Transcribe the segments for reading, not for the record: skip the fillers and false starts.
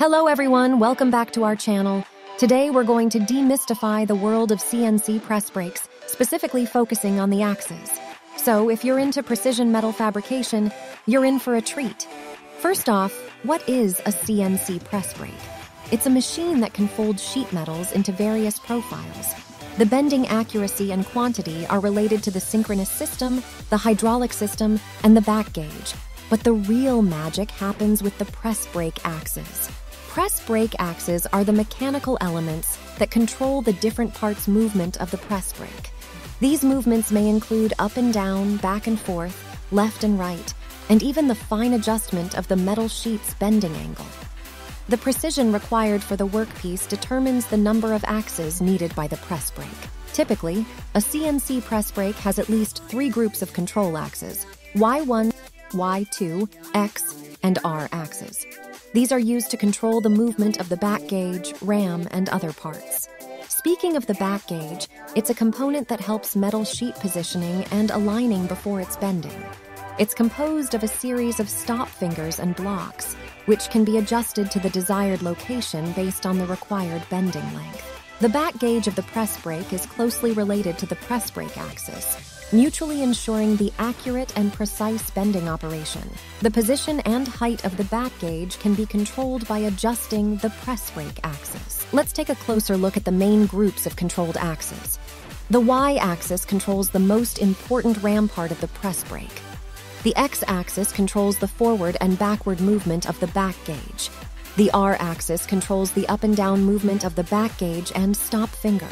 Hello everyone, welcome back to our channel. Today we're going to demystify the world of CNC press brakes, specifically focusing on the axes. So if you're into precision metal fabrication, you're in for a treat. First off, what is a CNC press brake? It's a machine that can fold sheet metals into various profiles. The bending accuracy and quantity are related to the synchronous system, the hydraulic system, and the back gauge. But the real magic happens with the press brake axes. Press brake axes are the mechanical elements that control the different parts' movement of the press brake. These movements may include up and down, back and forth, left and right, and even the fine adjustment of the metal sheet's bending angle. The precision required for the workpiece determines the number of axes needed by the press brake. Typically, a CNC press brake has at least three groups of control axes: Y1, Y2, X, and R axes. These are used to control the movement of the back gauge, ram, and other parts. Speaking of the back gauge, it's a component that helps metal sheet positioning and aligning before it's bending. It's composed of a series of stop fingers and blocks, which can be adjusted to the desired location based on the required bending length. The back gauge of the press brake is closely related to the press brake axis, mutually ensuring the accurate and precise bending operation. The position and height of the back gauge can be controlled by adjusting the press brake axis. Let's take a closer look at the main groups of controlled axes. The Y-axis controls the most important ram part of the press brake. The X-axis controls the forward and backward movement of the back gauge. The R-axis controls the up and down movement of the back gauge and stop finger.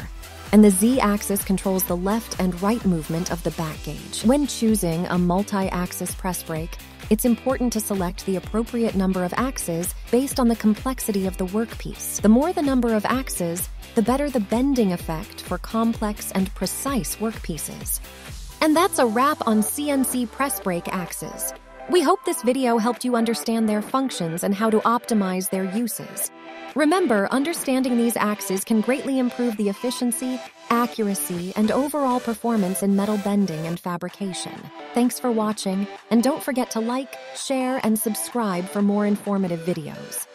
And the Z-axis controls the left and right movement of the back gauge. When choosing a multi-axis press brake, it's important to select the appropriate number of axes based on the complexity of the workpiece. The more the number of axes, the better the bending effect for complex and precise workpieces. And that's a wrap on CNC press brake axes. We hope this video helped you understand their functions and how to optimize their uses. Remember, understanding these axes can greatly improve the efficiency, accuracy, and overall performance in metal bending and fabrication. Thanks for watching, and don't forget to like, share, and subscribe for more informative videos.